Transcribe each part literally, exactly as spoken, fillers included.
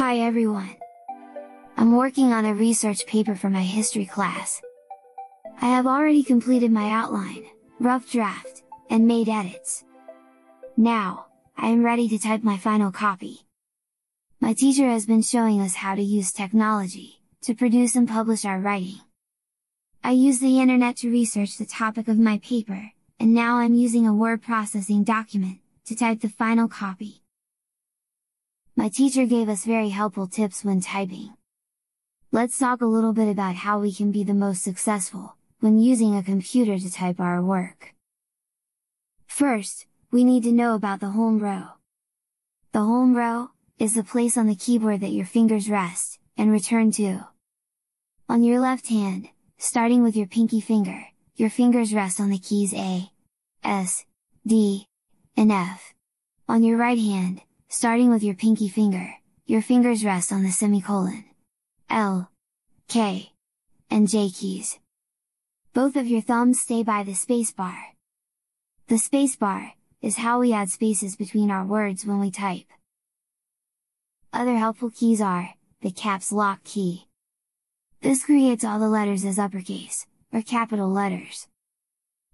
Hi everyone! I'm working on a research paper for my history class. I have already completed my outline, rough draft, and made edits. Now, I am ready to type my final copy. My teacher has been showing us how to use technology to produce and publish our writing. I use the internet to research the topic of my paper, and now I'm using a word processing document to type the final copy. My teacher gave us very helpful tips when typing. Let's talk a little bit about how we can be the most successful when using a computer to type our work. First, we need to know about the home row. The home row is the place on the keyboard that your fingers rest and return to. On your left hand, starting with your pinky finger, your fingers rest on the keys A, S, D, and F. On your right hand, starting with your pinky finger, your fingers rest on the semicolon, L, K, and J keys. Both of your thumbs stay by the spacebar. The spacebar is how we add spaces between our words when we type. Other helpful keys are the caps lock key. This creates all the letters as uppercase, or capital letters.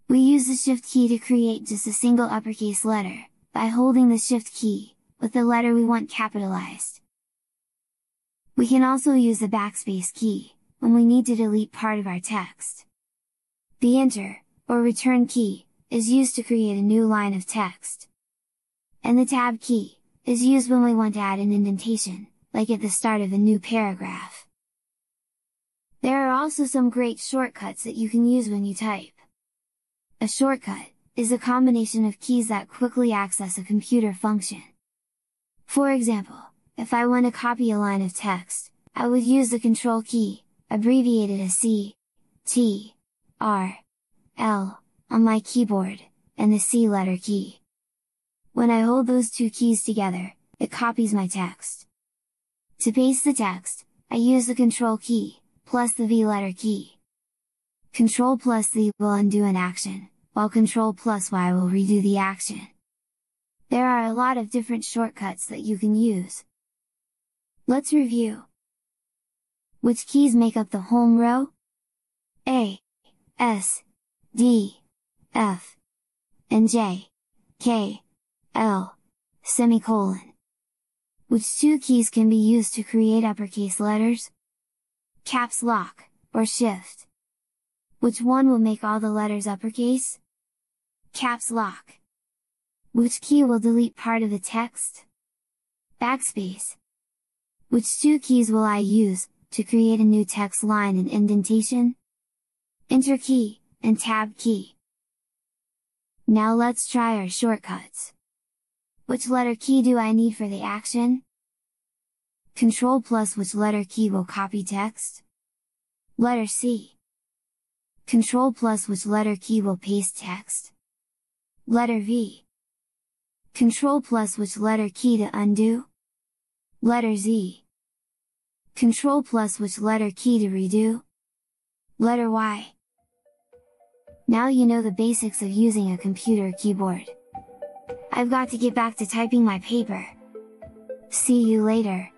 We use the shift key to create just a single uppercase letter, by holding the shift key, with the letter we want capitalized. We can also use the backspace key, when we need to delete part of our text. The enter, or return key, is used to create a new line of text. And the tab key, is used when we want to add an indentation, like at the start of a new paragraph. There are also some great shortcuts that you can use when you type. A shortcut is a combination of keys that quickly access a computer function. For example, if I want to copy a line of text, I would use the control key, abbreviated as C, T, R, L, on my keyboard, and the C letter key. When I hold those two keys together, it copies my text. To paste the text, I use the control key, plus the V letter key. Control plus V will undo an action, while Control plus Y will redo the action. There are a lot of different shortcuts that you can use. Let's review. Which keys make up the home row? A, S, D, F, and J, K, L, semicolon. Which two keys can be used to create uppercase letters? Caps lock, or shift. Which one will make all the letters uppercase? Caps lock. Which key will delete part of the text? Backspace. Which two keys will I use, to create a new text line and indentation? Enter key, and tab key. Now let's try our shortcuts. Which letter key do I need for the action? Control plus which letter key will copy text? Letter C. Control plus which letter key will paste text? Letter V. Control plus which letter key to undo? Letter Z. Control plus which letter key to redo? Letter Y. Now you know the basics of using a computer keyboard. I've got to get back to typing my paper. See you later!